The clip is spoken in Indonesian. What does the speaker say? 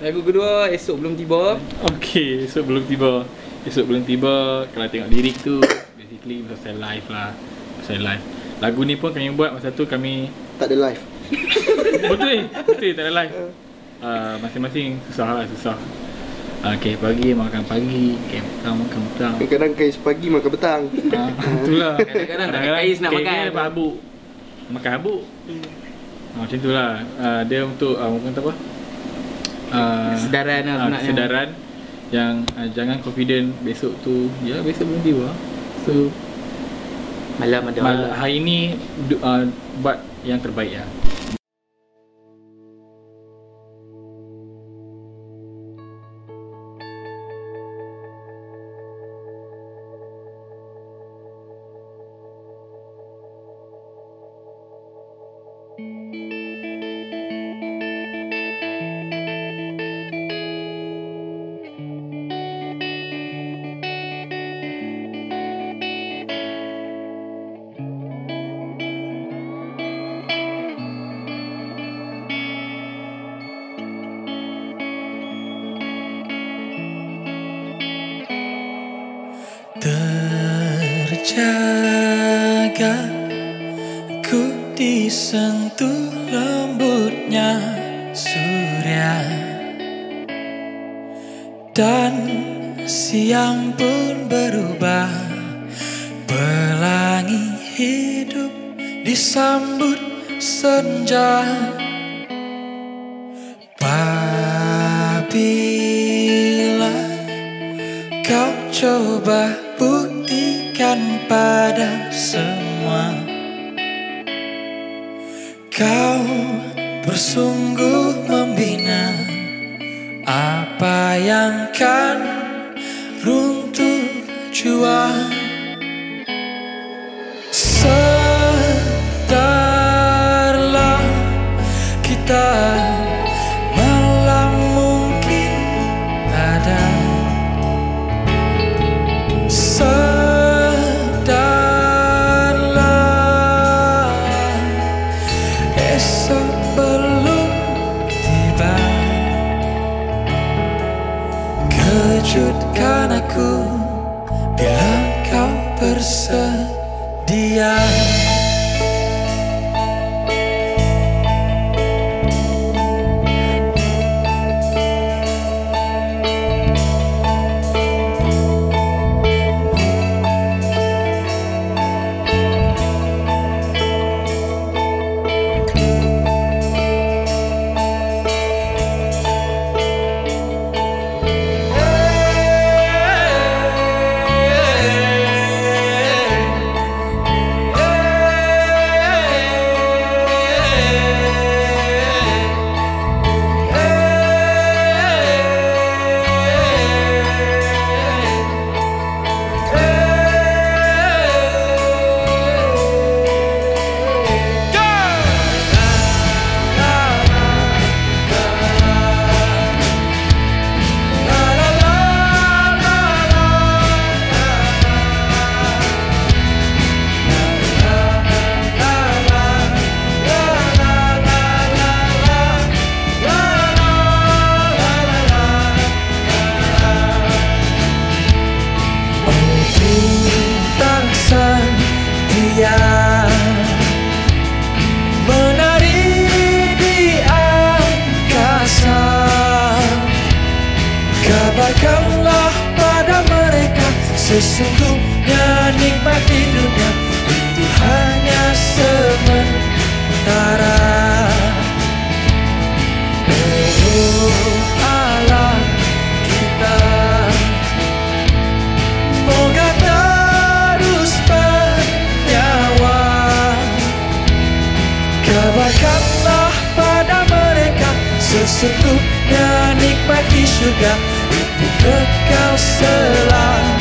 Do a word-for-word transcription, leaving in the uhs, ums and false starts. Lagu kedua, Esok Belum Tiba. Okey, Esok Belum Tiba. Esok Belum Tiba, kalau tengok lirik tu basically pasal live lah. Pasal live. Lagu ni pun kami buat masa tu kami tak ada live. Betul eh? Betul tak ada live. Uh, masing-masing susah lah, susah. Okey, pagi makan pagi, okay, petang makan petang. Kadang-kadang kais pagi makan petang. Ha, itulah. Kadang-kadang tak ada kais nak makan. Kadang-kadang habuk. Makan habuk. Ha, macam itulah. Uh, dia untuk uh, mungkin apa? Uh, kesedaran lah sebenarnya. Uh, kesedaran yang uh, jangan confident besok tu. Ya, besok belum tiba. So malam ada malam. Hari ni uh, buat yang terbaik lah. Terjaga ku disentuh lembutnya surya, dan siang pun berubah pelangi, hidup disambut senja. Apabila kau coba buktikan pada semua, kau bersungguh membina apa yang kan runtuh jua. Sedarlah kita malam mungkin ada. Sedarlah esok belum tiba, kejutkan aku bila kau bersedia. Kabarkanlah pada mereka sesungguhnya nikmat di dunia itu hanya sementara. Oh Allah kita, moga terus bernyawa. Kabarkanlah pada mereka sesungguhnya nikmat di syurga kekal selam.